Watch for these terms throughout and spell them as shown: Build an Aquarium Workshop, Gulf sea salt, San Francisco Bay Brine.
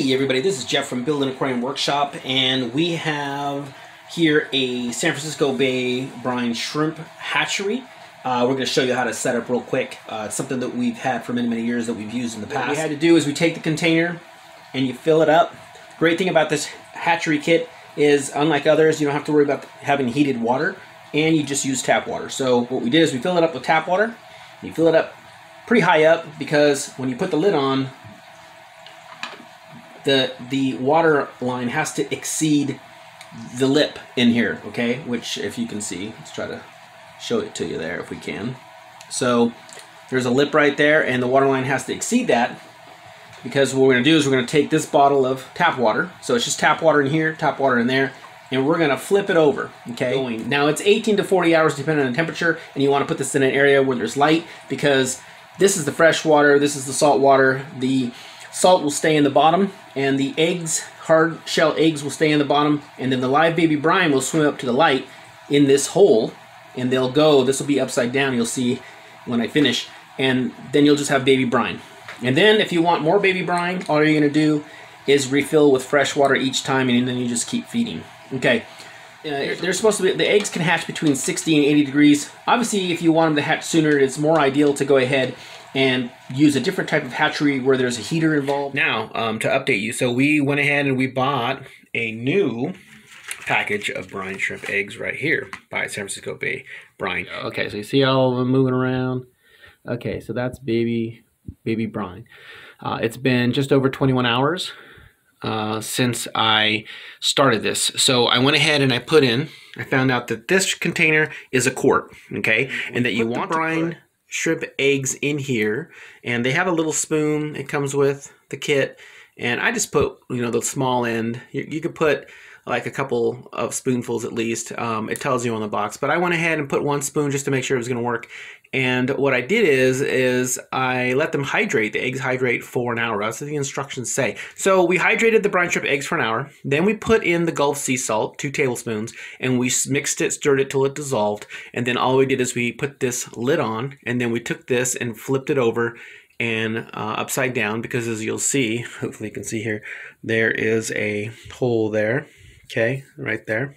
Hey everybody, this is Jeff from Build an Aquarium Workshop, and we have here a San Francisco Bay brine shrimp hatchery. We're going to show you how to set up real quick. It's something that we've had for many, many years that we've used in the past. What we had to do is we take the container and you fill it up. Great thing about this hatchery kit is, unlike others, you don't have to worry about having heated water, and you just use tap water. So what we did is we fill it up with tap water, and you fill it up pretty high up because when you put the lid on, the water line has to exceed the lip in here, okay? Which, if you can see, let's try to show it to you there if we can. So there's a lip right there, and the water line has to exceed that, because what we're going to do is we're going to take this bottle of tap water. So it's just tap water in here, tap water in there, and we're going to flip it over, okay? Now it's 18 to 40 hours depending on the temperature, and you want to put this in an area where there's light, because this is the fresh water, this is the salt water. The salt will stay in the bottom, and the eggs, hard shell eggs, will stay in the bottom, and then the live baby brine will swim up to the light in this hole, and they'll go, this will be upside down, you'll see when I finish, and then you'll just have baby brine. And then if you want more baby brine, all you're going to do is refill with fresh water each time, and then you just keep feeding. Okay, they're supposed to be, the eggs can hatch between 60 and 80 degrees. Obviously, if you want them to hatch sooner, it's more ideal to go ahead and use a different type of hatchery where there's a heater involved. Now, to update you, so we went ahead and we bought a new package of brine shrimp eggs right here by San Francisco Bay Brine. Okay, so you see all of them moving around. Okay, so that's baby brine. It's been just over 21 hours since I started this. So I went ahead and I found out that this container is a quart, okay? And that you want brine shrimp eggs in here, and they have a little spoon it comes with the kit, and I just put, you know, the small end. You could put like a couple of spoonfuls at least. It tells you on the box, but I went ahead and put one spoon just to make sure it was gonna work. And what I did is I let them hydrate, the eggs hydrate for an hour. That's what the instructions say. So we hydrated the brine shrimp eggs for an hour, then we put in the Gulf sea salt, 2 tablespoons, and we mixed it, stirred it till it dissolved, and then all we did is we put this lid on, and then we took this and flipped it over and upside down, because as you'll see, hopefully you can see here, there is a hole there, okay, right there.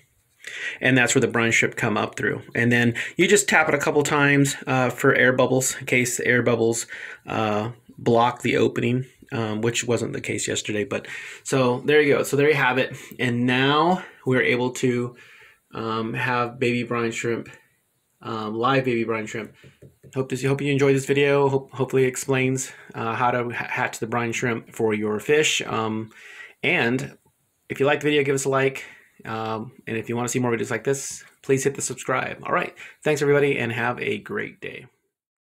And that's where the brine shrimp come up through. And then you just tap it a couple times for air bubbles, in case the air bubbles block the opening, which wasn't the case yesterday. But so there you go. So there you have it. And now we're able to have baby brine shrimp, live baby brine shrimp. Hope you enjoyed this video. Hopefully it explains how to hatch the brine shrimp for your fish. And if you like the video, give us a like. And if you want to see more videos like this, please hit the subscribe. All right, thanks everybody, and have a great day.